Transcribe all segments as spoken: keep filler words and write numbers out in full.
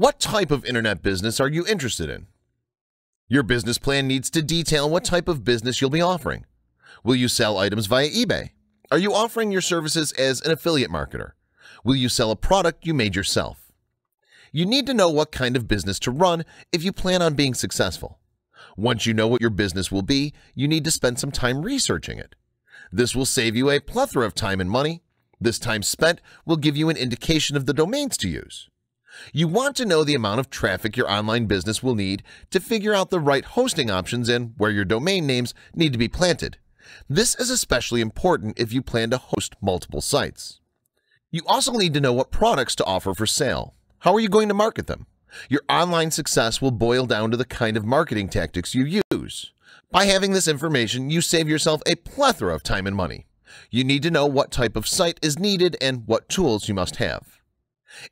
What type of internet business are you interested in? Your business plan needs to detail what type of business you'll be offering. Will you sell items via eBay? Are you offering your services as an affiliate marketer? Will you sell a product you made yourself? You need to know what kind of business to run if you plan on being successful. Once you know what your business will be, you need to spend some time researching it. This will save you a plethora of time and money. This time spent will give you an indication of the domains to use. You want to know the amount of traffic your online business will need to figure out the right hosting options and where your domain names need to be planted. This is especially important if you plan to host multiple sites. You also need to know what products to offer for sale. How are you going to market them? Your online success will boil down to the kind of marketing tactics you use. By having this information, you save yourself a plethora of time and money. You need to know what type of site is needed and what tools you must have.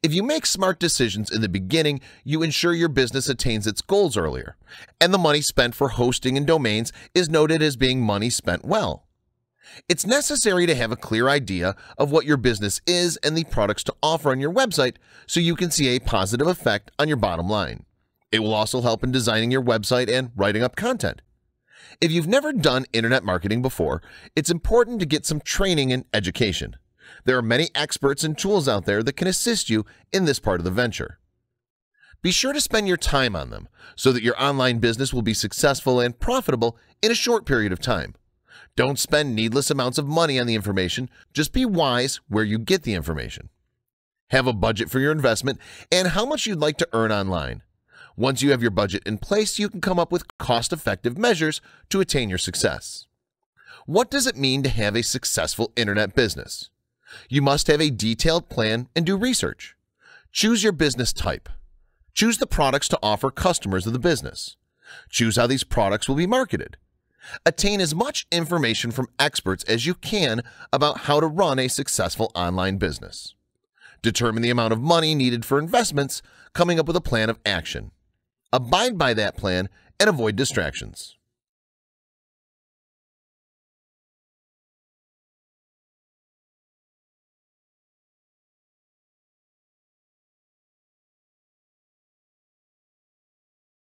If you make smart decisions in the beginning, you ensure your business attains its goals earlier, and the money spent for hosting and domains is noted as being money spent well. It's necessary to have a clear idea of what your business is and the products to offer on your website so you can see a positive effect on your bottom line. It will also help in designing your website and writing up content. If you've never done internet marketing before, it's important to get some training and education. There are many experts and tools out there that can assist you in this part of the venture. Be sure to spend your time on them so that your online business will be successful and profitable in a short period of time. Don't spend needless amounts of money on the information. Just be wise where you get the information. Have a budget for your investment and how much you'd like to earn online. Once you have your budget in place, you can come up with cost-effective measures to attain your success. What does it mean to have a successful internet business? You must have a detailed plan and do research. Choose your business type. Choose the products to offer customers of the business. Choose how these products will be marketed. Attain as much information from experts as you can about how to run a successful online business. Determine the amount of money needed for investments, coming up with a plan of action. Abide by that plan and avoid distractions.